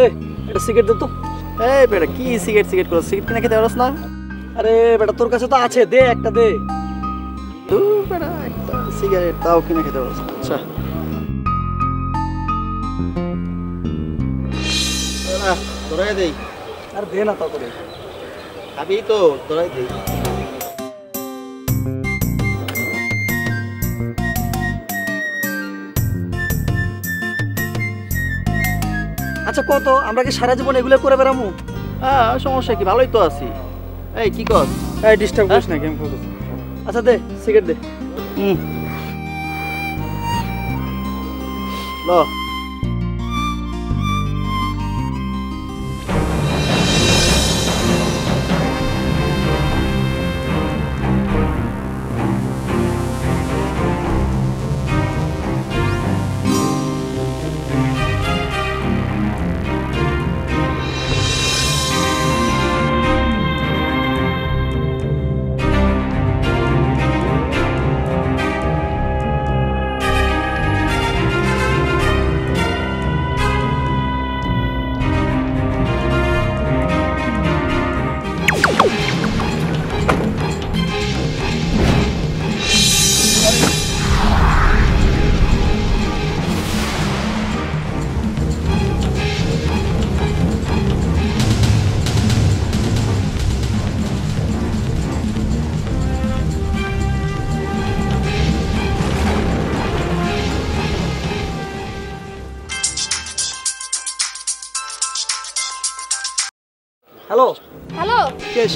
এই এটা সিগারেট দে তো। এই বেটা কি সিগারেট সিগারেট করছিস? সিগারেট কিনা খেতে পারছ না? আরে বেটা তোর কাছে তো আছে, দে একটা দে। দূর বেটা একটা সিগারেট তাও কিনা খেতে পারছ না। আচ্ছা তোরাই দেই। আর দে না তা করে আমি তো তোরাই দেই। আচ্ছা কত? আমরা কি সারা জীবন এগুলো করে বেড়াবো? হ্যাঁ সমস্যা কি, ভালোই তো আছি। এই কি কর, এই ডিস্টার্ব করিস না গেম করতে। আচ্ছা দে সিগারেট দে। লো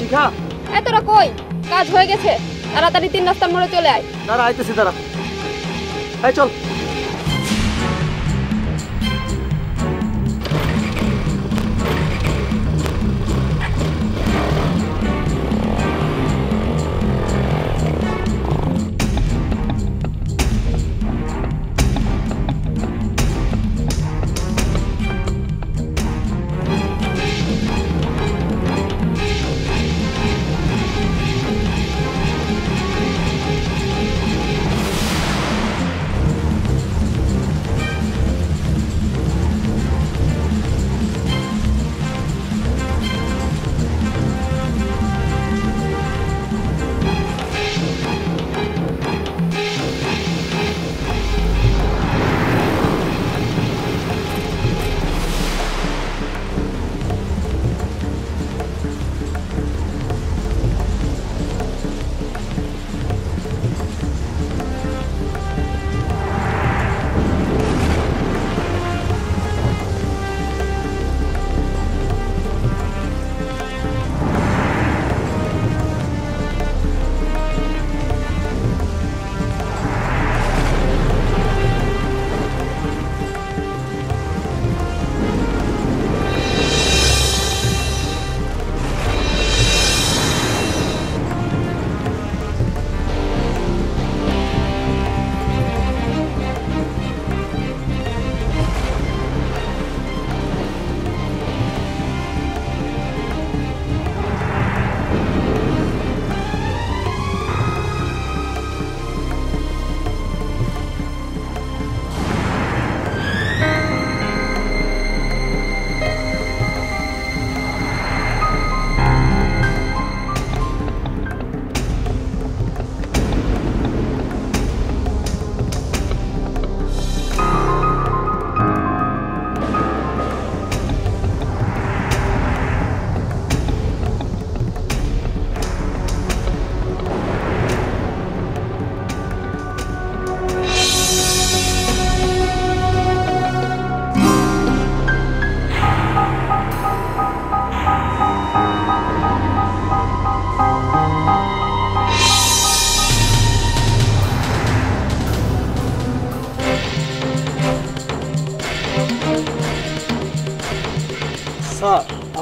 শিখা, এ তোরা কই? কাজ হয়ে গেছে, তাড়াতাড়ি তিন রাস্তার মোড়ে চলে আয়। দাঁড়া আইতেছি, দাঁড়া। এই চল।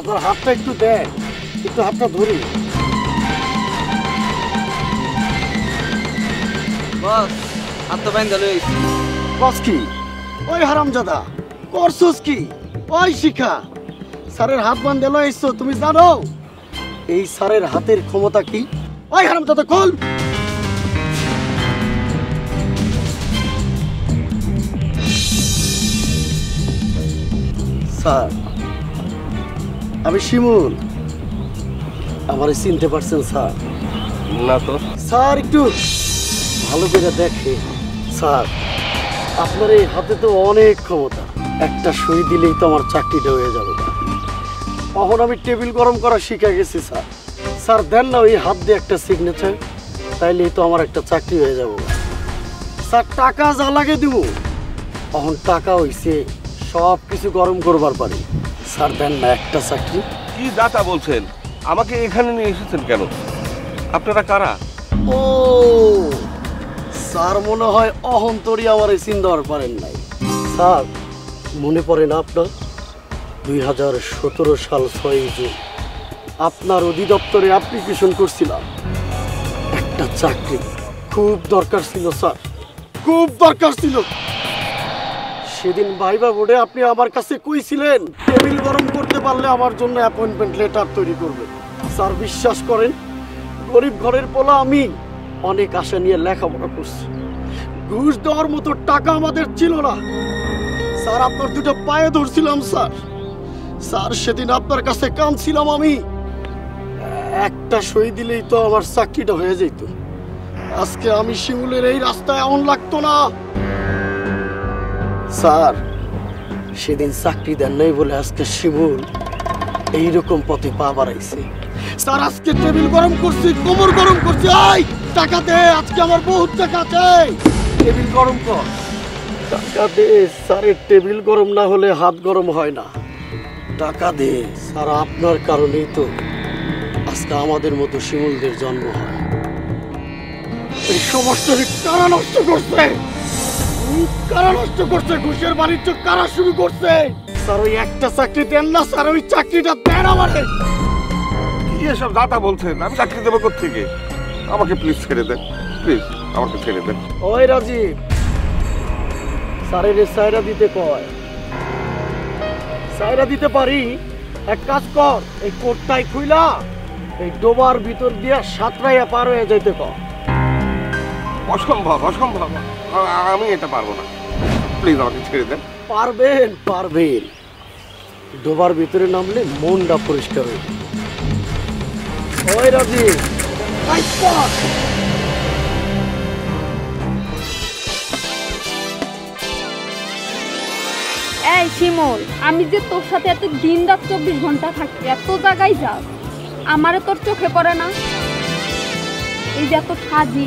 আপনার হাতটা একটু দেন, একটু হাতটা ধরি। বস হাতটা বাইন্ধা লইছি। বস কি? ওই হারামজাদা করছস কি? ওই শিখা স্যারের হাত বান্ধে লইছো, তুমি জানো এই স্যারের হাতের ক্ষমতা কি? ওই হারামজাদা খোল। স্যার আমি শিমুল। আমার চিনতে পারছেন স্যার? না তো স্যার, একটু ভালো করে দেখে স্যার। আপনার এই হাতে তো অনেক ক্ষমতা, একটা সই দিলেই তো আমার চাকরিটা হয়ে যাবে। তখন আমি টেবিল গরম করা শিখে গেছি স্যার। স্যার দেন না ওই হাত দিয়ে একটা সিগনেচার, তাইলেই তো আমার একটা চাকরি হয়ে যাবো। স্যার টাকা যা লাগে দিব, তখন টাকা হইছে সব কিছু গরম করবার পারি। স্যার দেন না একটা চাকরি। কি দাতা বলছেন? আমাকে এখানে নিয়ে এসেছেন কেন? আপনারা কারা? ও স্যার, মনে হয় অহন্তরী আমার এই চিন্তা পারেন নাই। স্যার মনে পড়ে না আপনার 2017 সাল 6 জুন আপনার অধিদপ্তরে অ্যাপ্লিকেশন করছিলাম, একটা চাকরি খুব দরকার ছিল স্যার, খুব দরকার ছিল। সেদিন ভাইবা বোর্ডে আপনি আমার কাছে কইছিলেন টেবিল গরম করতে পারলে আমার জন্য অ্যাপয়েন্টমেন্ট লেটার তৈরি করবেন। স্যার বিশ্বাস করেন, গরিব ঘরের পোলা আমি অনেক আশা নিয়ে লেখাপড়া করছি, ঘুষ দেওয়ার মতো টাকা আমাদের ছিল না। স্যার আপনার দুটো পায়ে ধরছিলাম স্যার। স্যার সেদিন আপনার কাছে কাঁদছিলাম আমি, একটা সই দিলেই তো আমার চাকরিটা হয়ে যেত। আজকে আমি শিমুলের এই রাস্তায় এমন লাগতো না স্যার। সেদিন চাকরি দেন নাই বলে আজকে শিমুল এইরকম পথে পা বাড়াইছে স্যার। আজকে টেবিল গরম করছি, কোমর গরম করছি, আই টাকা দে, আজকে আমার বহুত টাকা চাই, টেবিল গরম কর, টাকা দে। স্যারের টেবিল গরম না হলে হাত গরম হয় না, টাকা দে। স্যার আপনার কারণেই তো আজকে আমাদের মতো শিমুলদের জন্ম হয়। এই সমস্যাটি কারা নষ্ট করছে? কারা নষ্ট করছে? ঘুষের বাণিজ্য কারা শুরু করছে? স্যার ওই একটা চাকরি দেন না স্যার, ওই চাকরিটা দেন আমাদের। কি এসব দাতা বলছেন? আমি চাকরি দেবো কোথেকে? আমাকে প্লিজ ছেড়ে দেন, প্লিজ আমাকে ছেড়ে দেন। ওই রাজীব স্যারের সায়রা দিতে কয়, সায়রা দিতে পারি। এক কাজ কর, এই কোটটাই খুইলা এই ডোবার ভিতর দিয়ে সাঁতরাইয়া পার হয়ে যাইতে কর। অসম্ভব, অসম্ভব, আমি এটা পারবো না, প্লিজ আমাকে ছেড়ে দেন। পারবেন, পারবেন, ডোবার ভিতরে নামলে মনটা পরিষ্কার হয়ে যাবে। ওই রাজীব এই শিমুল, আমি যে তোর সাথে এত দিন রাত 24 ঘন্টা থাকি, এত জায়গায় যাস, আমারে তোর চোখে পড়ে না? এই যে এত সাজি,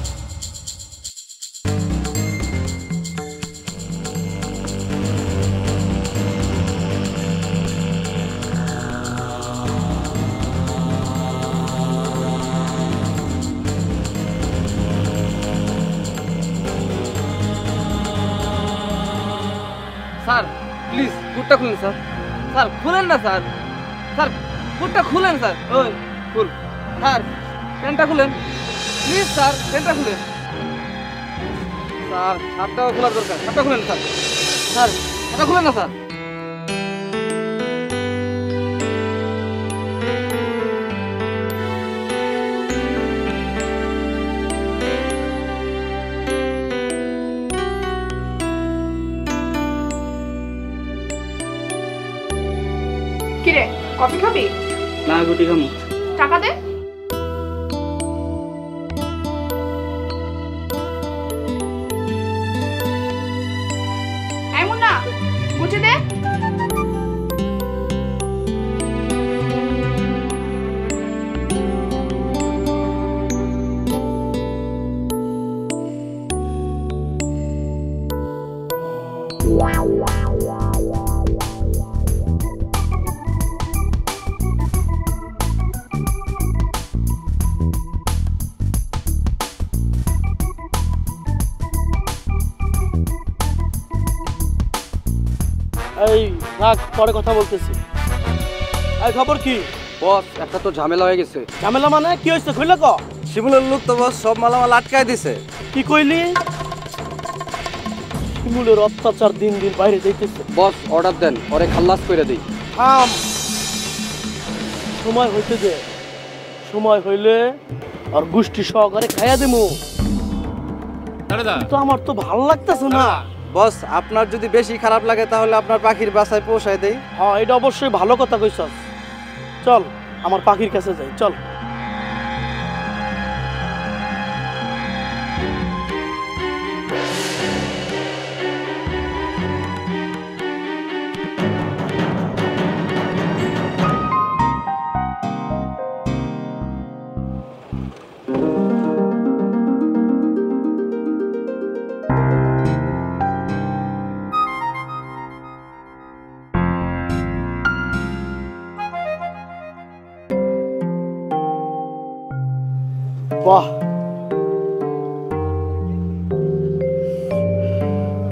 স্যার প্লিজ কুটটা খুলেন স্যার, স্যার খুলেন না স্যার, স্যার কুটটা খুলেন স্যার, ওই খুল স্যার, প্যান্টটা খুলেন প্লিজ স্যার, প্যান্টটা খুলেন স্যার, হাতটাও খোলার দরকার, হাতটা খুলেন স্যার, স্যার হাতটা খুলেন না স্যার। কিরে কফি খাবি? না গুটি খাবো। টাকা দে। এমন না গুটি দে। এই রাগ, পরে কথা বলতেছি। এই খবর কি? বস একটা তো ঝামেলা হয়ে গেছে। ঝামেলা মানে কি হয়েছে খুলে ক। শিমুলের লোক তো বস সব মালামাল আটকায় দিছে। কি কইলি? শিমুলের অত্যাচার দিন দিন বাইরে যাইতেছে। বস অর্ডার দেন, পরে খালাস করে দেই। সময় হইতে দে, সময় হইলে আর গুষ্টি সহকারে খাইয়া দেবো। তো আমার তো ভালো লাগতেছে না। বস আপনার যদি বেশি খারাপ লাগে তাহলে আপনার পাখির বাসায় পৌঁছায় দেই। হ্যাঁ এটা অবশ্যই ভালো কথা কইছস। চল আমার পাখির কাছে যাই, চল। বাহ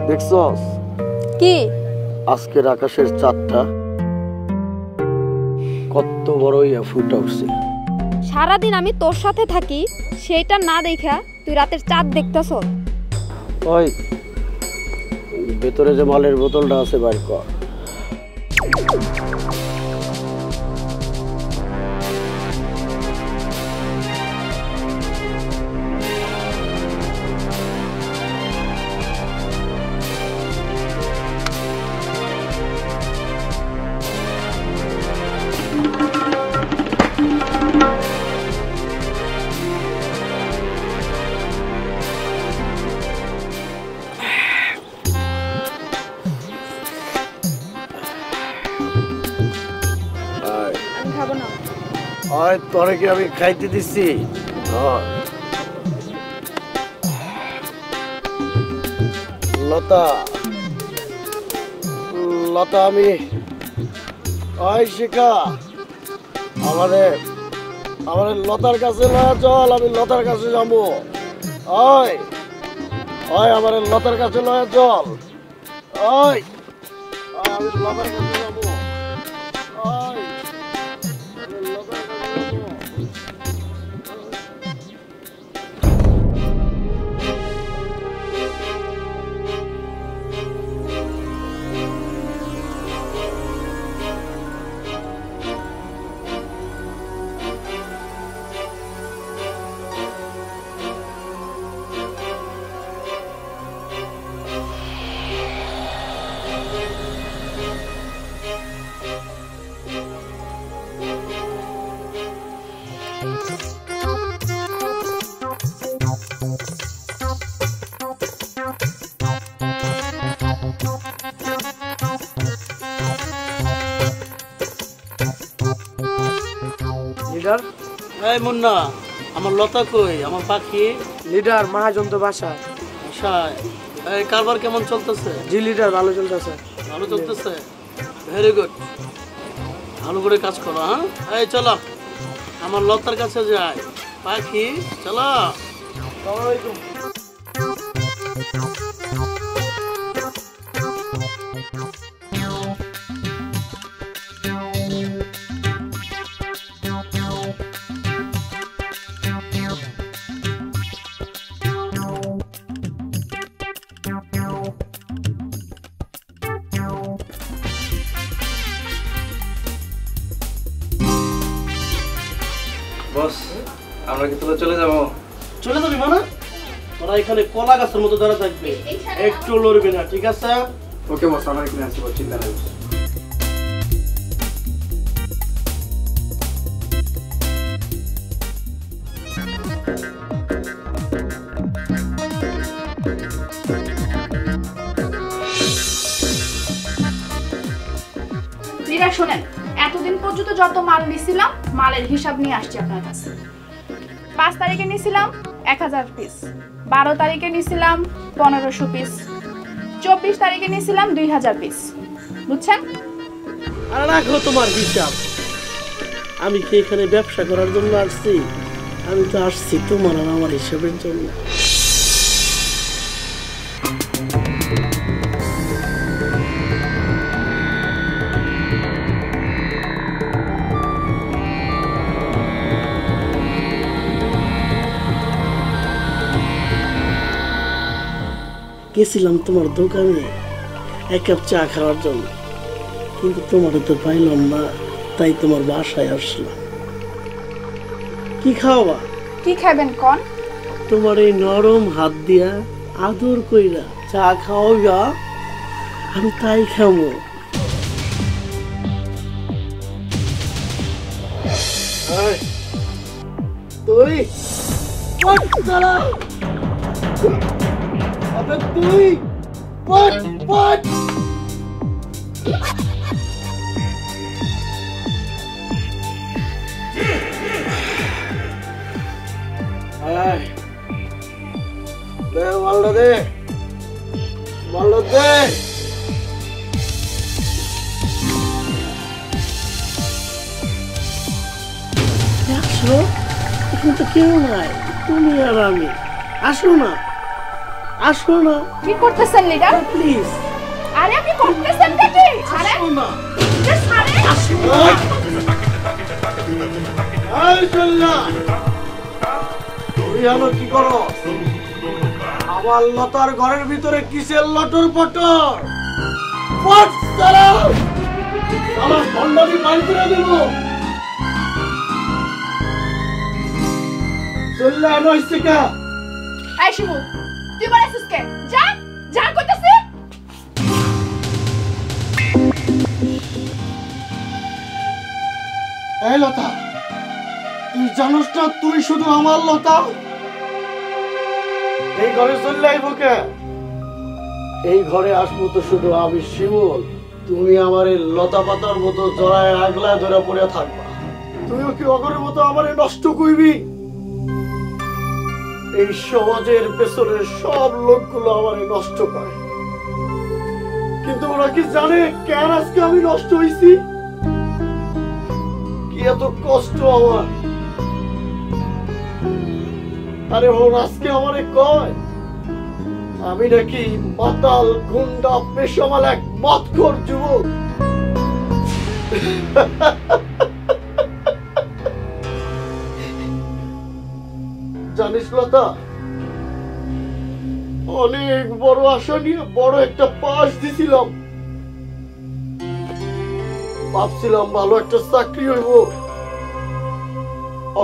দেখছস কি আজকের আকাশের চাঁদটা কত বড়ই ফুটে উঠছে। সারাদিন আমি তোর সাথে থাকি সেটা না দেখা তুই রাতের চাঁদ দেখতাছস। ওই ভেতরে যে মালের বোতলটা আছে বাইর কর। তোরে কি আমি খাইতে দিচ্ছি? লতা লতা আমি শিখা আমাদের আমাদের লতার কাছে না, চল আমি লতার কাছে যাবো। ওই ওই আমাদের লতার কাছে নয়, চল। ওই আমি লতার কাছে যাবো। মুন্না আমার লতা কই, আমার পাখি? লিডার মহাজন তো বাসায়। কারবার কেমন চলতেছে? জি লিডার ভালো চলতেছে। ভালো চলতেছে, ভেরি গুড। ভালো করে কাজ করো। হ্যাঁ চলো আমার লতার কাছে যাই। পাখি চলো। আসসালামু আলাইকুম। চলে যাবো। চলে যাবি মানে? তোরা এখানে কলা গাছের মতো দাঁড়া থাকবে, একটু লড়বি না, ঠিক আছে? ওকে বস আমরা এখানে আসবো, চিন্তা নাই। জিরা শোনেন, এতদিন পর্যন্ত যত মাল নিছিলাম মালের হিসাব নিয়ে আসছি আপনার কাছে। ৫ তারিখে নিয়েছিলাম ১০০০ পিস, ১২ তারিখে নিয়েছিলাম ১৫০০ পিস, ২৪ তারিখে নিয়েছিলাম ২০০০ পিস। বুঝছেন? আর রাখো তোমার হিসাব। আমি কি এখানে ব্যবসা করার জন্য আসছি? আমি তো আসছি তোমার আর আমার হিসাবের জন্য। গেছিলাম তোমার দোকানে এক কাপ চা খাওয়ার জন্য, কিন্তু তোমার তো পাইলাম না, তাই তোমার বাসায় আসলাম। কি খাওয়া? কি খাবেন কোন তোমার এই নরম হাত দিয়া আদর কইরা চা খাও যা আমি তাই খামু এই তুই পট দাঁড়া আবে তুই পট পট Malade, Yakso, isn't the kill night? Tumi Arami, Ashuna, Ashuna, you put the leader, please. I have to put the leader, Ashuna, just hurry, Ashuna, Ashuna, আমার লতার ঘরের ভিতরে কিসের লটর পটর পট সারা আমার বন্ধবি পান করে দেব চল্লা নয়সিকা এই শিবু তুই বলেছিস কে যা যা কইতাছিস এই লতা তুই জানোস না তুই শুধু আমার লতা এই ঘরে চললেই বুকে এই ঘরে আসবো তো শুধু আমি শিমুল তুমি আমারে লতা পাতার মতো জড়ায় আগলা ধরে পড়ে থাকবা তুমিও কি অগরের মতো আমারে নষ্ট কইবি এই সমাজের পেছনে সব লোকগুলো আমারে নষ্ট করে কিন্তু ওরা কি জানে কেন আজকে আমি নষ্ট হইছি কি এত কষ্ট আমার আরে ওরা আজকে আমারে কয় আমি নাকি মাতাল গুন্ডা পেশাওয়াল এক মদখোর যুবক জানিস লতা অনেক বড় আশা নিয়ে বড় একটা পাস দিছিলাম ভাবছিলাম ভালো একটা চাকরি হইব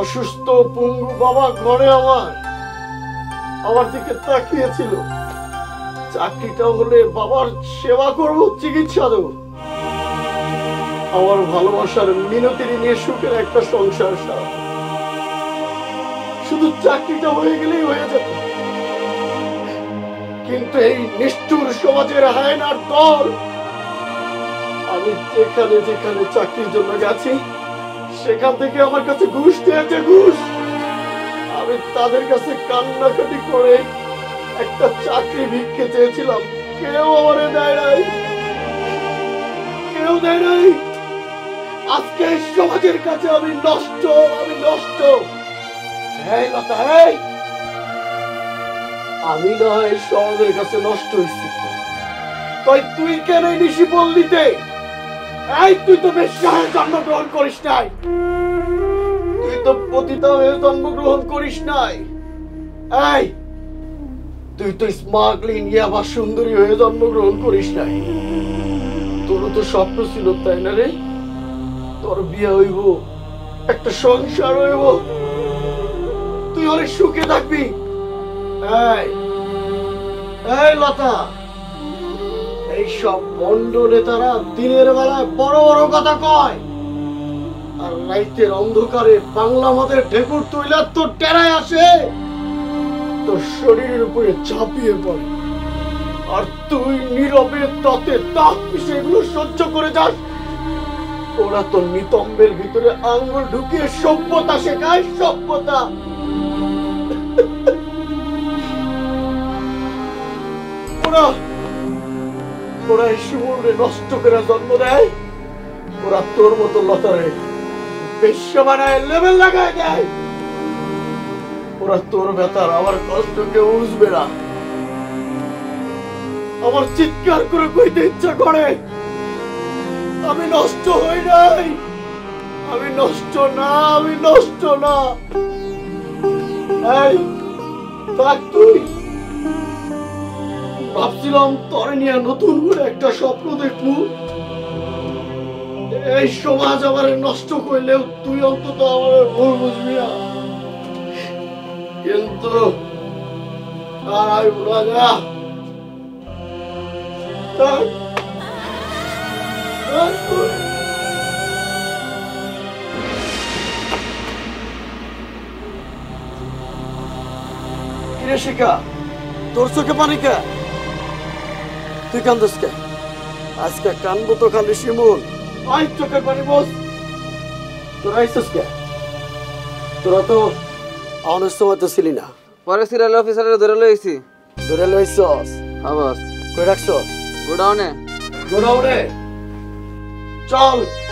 অসুস্থ পুঙ্গু বাবা ঘরে আমার দিকে তাকিয়েছিল চাকরিটা হলে বাবার সেবা করব চিকিৎসা দেব আমার ভালোবাসার মিনতির নিয়ে সুখের একটা সংসার সারা শুধু চাকরিটা হয়ে গেলেই হয়ে যেত কিন্তু এই নিষ্ঠুর সমাজের হায়নার দল আমি যেখানে যেখানে চাকরির জন্য গেছি সেখান থেকে আমার কাছে ঘুষ দিয়েছে ঘুষ আমি তাদের কাছে কান্নাকাটি করে একটা চাকরি ভিক্ষে চেয়েছিলাম কেউ আমারে দেয় নাই কেউ দেয় নাই আজকে সমাজের কাছে আমি নষ্ট হ্যাঁ লতা হ্যাঁ আমি নয় সমাজের কাছে নষ্ট হয়েছি তাই তুই কেন এই নিশি বললিতে এই তুই তো বেশ শহরে জন্মগ্রহণ করিস নাই তুই তো পতিতা হয়ে জন্মগ্রহণ করিস নাই এই তুই তো স্মাগলিং ইয়াবা সুন্দরী হয়ে জন্মগ্রহণ করিস নাই তোর তো স্বপ্ন ছিল তাই না রে তোর বিয়ে হইব একটা সংসার হইব তুই অনেক সুখে থাকবি এই এই লতা এইসব বন্ড নেতারা দিনের বেলায় বড় বড় কথা কয় আর রাতের অন্ধকারে বাংলা মাদের ঢেকুর তুইলা তো টেরায় আসে তোর শরীরের উপরে ঝাঁপিয়ে পড়ে আর তুই নীরবে তাতে দাঁত পিষে এগুলো সহ্য করে যাস ওরা তোর নিতম্বের ভিতরে আঙ্গুল ঢুকিয়ে সভ্যতা শেখায় সভ্যতা ওরা ওরা শিমুলরে নষ্ট করে জন্ম দেয় ওরা তোর মতো লতারে বিশ্ব বানায় লেভেল লাগায় দেয় ওরা তোর ব্যথার আমার কষ্টকে বুঝবে না আমার চিৎকার করে কইতে ইচ্ছা করে আমি নষ্ট হই নাই আমি নষ্ট না এই তাক তুই ভাবছিলাম তোর নিয়ে নতুন করে একটা স্বপ্ন দেখবো এই সমাজ আমার নষ্ট করলেও তুই অন্তত আমার ভুল বুঝবি না Erin Shikha, তোর চোখে পানি কে? তুই কান্দস কে? আজকে কানবো তো খালি শিমুল। আই চোখে পানি বস। তোরা আইসস কে? তোরা তো আউনের সময় তো ছিলি না। পরে সিরিয়াল অফিসারে ধরে লইছি। ধরে লইছস? হ্যাঁ বস। কই রাখছস? গোডাউনে। গোডাউনে। চল।